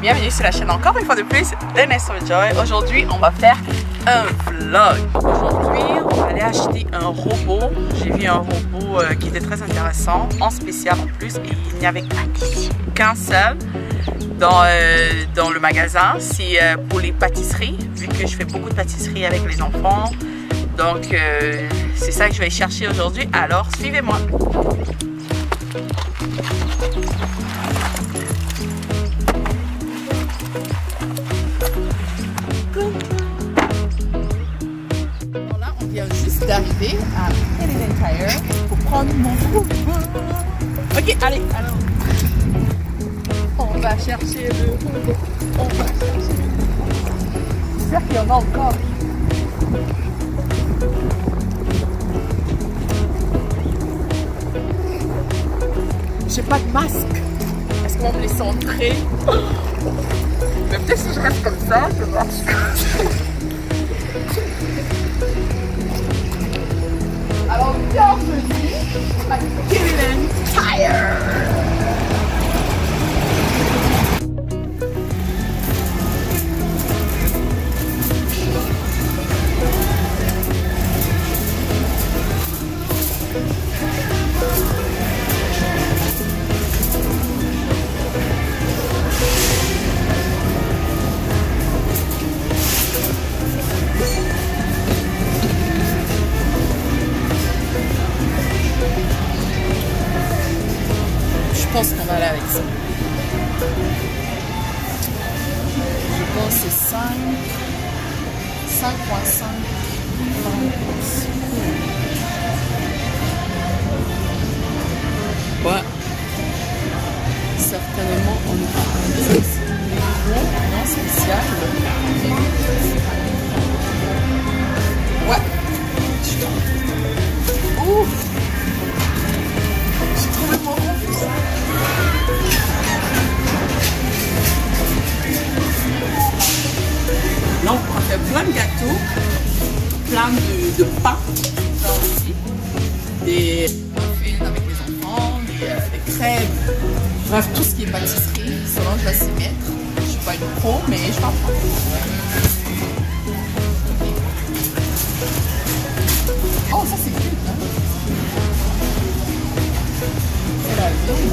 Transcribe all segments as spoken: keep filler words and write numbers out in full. bienvenue sur la chaîne encore une fois de plus de Ness with Joy. Aujourd'hui on va faire un vlog. Aujourd'hui on va aller acheter un robot. J'ai vu un robot euh, qui était très intéressant, en spécial en plus, et il n'y avait qu'un seul dans, euh, dans le magasin. C'est euh, pour les pâtisseries, vu que je fais beaucoup de pâtisseries avec les enfants. Donc euh, c'est ça que je vais chercher aujourd'hui, alors suivez-moi. D'arriver à Canadian Tire pour prendre mon robot. Ok, allez, alors on va chercher le robot. On va chercher le... J'espère qu'il y en a encore. J'ai pas de masque. Est-ce qu'on me laisse entrer? Mais peut-être si je reste comme ça, je marche. Alors, bienvenue à Canadian Tire. Je pense qu'on va aller avec ça. Je pense que c'est cinq, cinq virgule cinq. Ouais. Certainement, on est pas un dix. Non spécial. Ouais. Ouf. J'ai trouvé mon rond. Là, on fait plein de gâteaux, plein de, de pains, là aussi, des muffins avec les enfants, des, euh, des crêpes, bref, tout ce qui est pâtisserie. Selon je vais s'y mettre. Je suis pas une pro, mais je parle pas. Oh, ça c'est cool, hein? C'est la vie.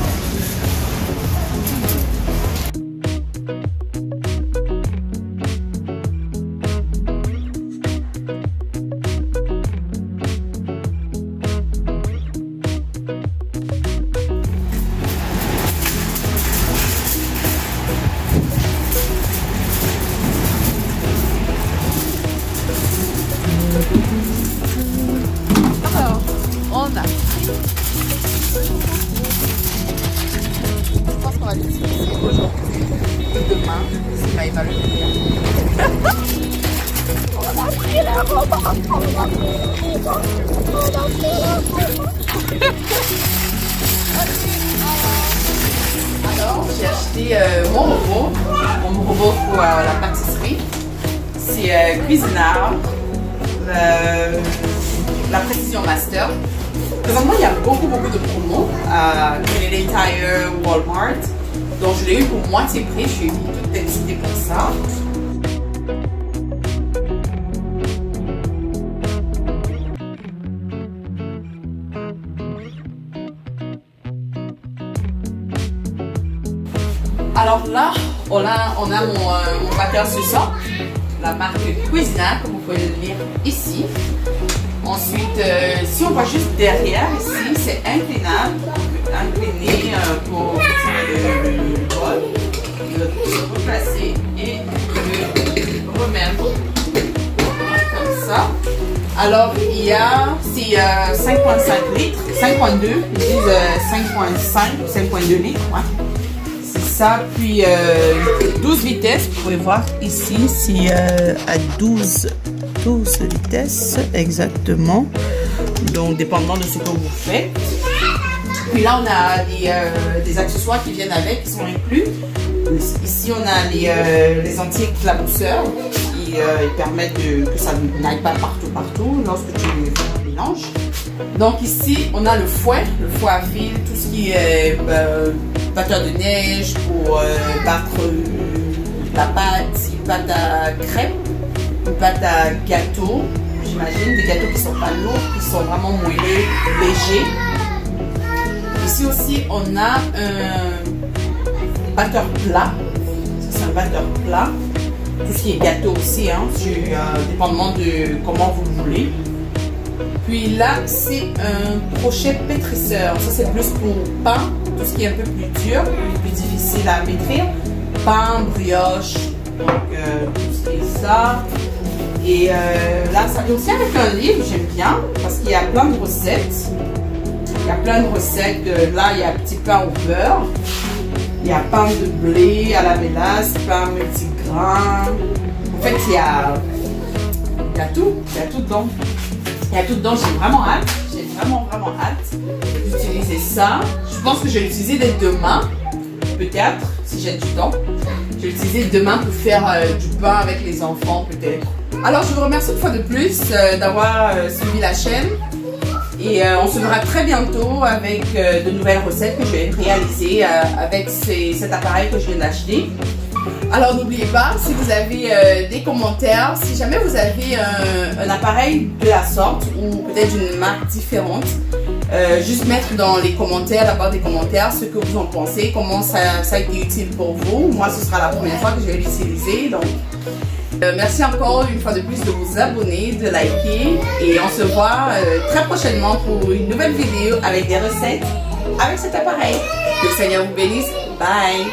Alors, on a pris. Je pense qu'on va l'utiliser aujourd'hui. Demain, si Maïva le fait. On a pris la robe. On a pris la robe. On a pris la robe. Alors, j'ai acheté euh, mon robot. Mon robot pour euh, la pâtisserie. C'est euh, Cuisinart. Euh, la précision master. Présentement, il y a beaucoup beaucoup de promos à Canadian Tire, Walmart. Donc je l'ai eu pour moitié prix, je suis toute excitée pour ça. Alors là, on a, on a mon, euh, mon papier sur ça. La marque Cuisinart, comme vous pouvez le lire ici. Ensuite, euh, si on voit juste derrière ici, c'est inclinable, incliné euh, pour le, le, le bol, le replacer et le remettre comme ça. Alors il y a, c'est euh, cinq virgule cinq litres, cinq virgule deux, ils disent euh, cinq virgule cinq, cinq virgule deux litres. Ouais. Ça, puis euh, douze vitesses, vous pouvez voir ici, c'est euh, à douze, douze vitesses exactement, donc dépendant de ce que vous faites. Puis là on a les, euh, des accessoires qui viennent avec, qui sont inclus. Ici on a les, euh, les anti-éclabousseurs qui euh, permettent de, que ça n'aille pas partout partout lorsque tu mélanges. Donc ici on a le fouet, le fouet à fil, tout ce qui est... Euh, pâte à de neige, pour euh, battre euh, la pâte, une pâte à crêpe, une pâte à gâteau, j'imagine, des gâteaux qui ne sont pas lourds, qui sont vraiment moelleux, légers. Ici aussi, on a un batteur plat, c'est un batteur plat, tout ce qui est gâteau aussi, hein, du, euh, dépendamment de comment vous le voulez. Puis là, c'est un crochet pétrisseur. Ça, c'est plus pour pain, tout ce qui est un peu plus dur, plus difficile à pétrir. Pain, brioche, donc euh, tout ce qui est ça. Et euh, là, ça vient aussi avec un livre, j'aime bien, parce qu'il y a plein de recettes. Il y a plein de recettes. Là, il y a petit pain au beurre. Il y a pain de blé à la mélasse, pain multigrain. En fait, il y a, il y a tout, il y a tout dedans. Il y a tout dedans, j'ai vraiment hâte, j'ai vraiment vraiment hâte d'utiliser ça. Je pense que je vais l'utiliser dès demain, peut-être, si j'ai du temps. Je vais l'utiliser demain pour faire euh, du pain avec les enfants, peut-être. Alors, je vous remercie une fois de plus euh, d'avoir euh, suivi la chaîne. Et euh, on se verra très bientôt avec euh, de nouvelles recettes que je vais réaliser euh, avec ces, cet appareil que je viens d'acheter. Alors n'oubliez pas, si vous avez euh, des commentaires, si jamais vous avez euh, un appareil de la sorte ou peut-être d'une marque différente, euh, juste mettre dans les commentaires, d'abord des commentaires, ce que vous en pensez, comment ça, ça a été utile pour vous. Moi, ce sera la première fois que je vais l'utiliser. Donc, euh, merci encore une fois de plus de vous abonner, de liker et on se voit euh, très prochainement pour une nouvelle vidéo avec des recettes avec cet appareil. Que le Seigneur vous bénisse. Bye!